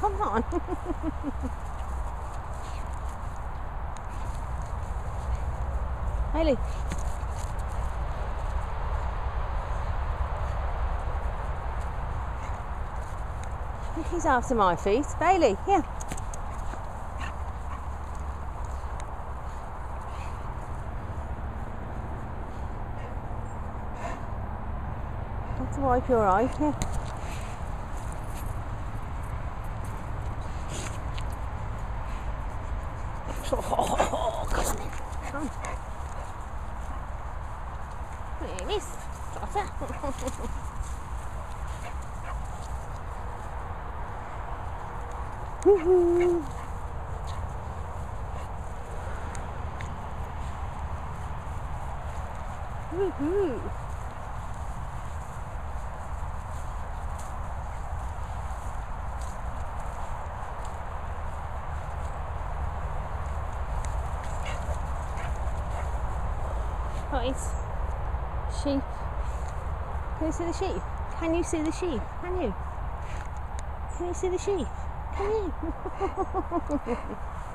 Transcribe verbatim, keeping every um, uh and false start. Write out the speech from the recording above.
Come on. Hailey. Look, he's after my feet. Bailey, yeah. That's a wipe your eye, yeah. Oh, come on then, come on. There it is, Trotter. Woohoo! Woohoo! Right, sheep. Can you see the sheep? Can you see the sheep? Can you? Can you see the sheep? Come in.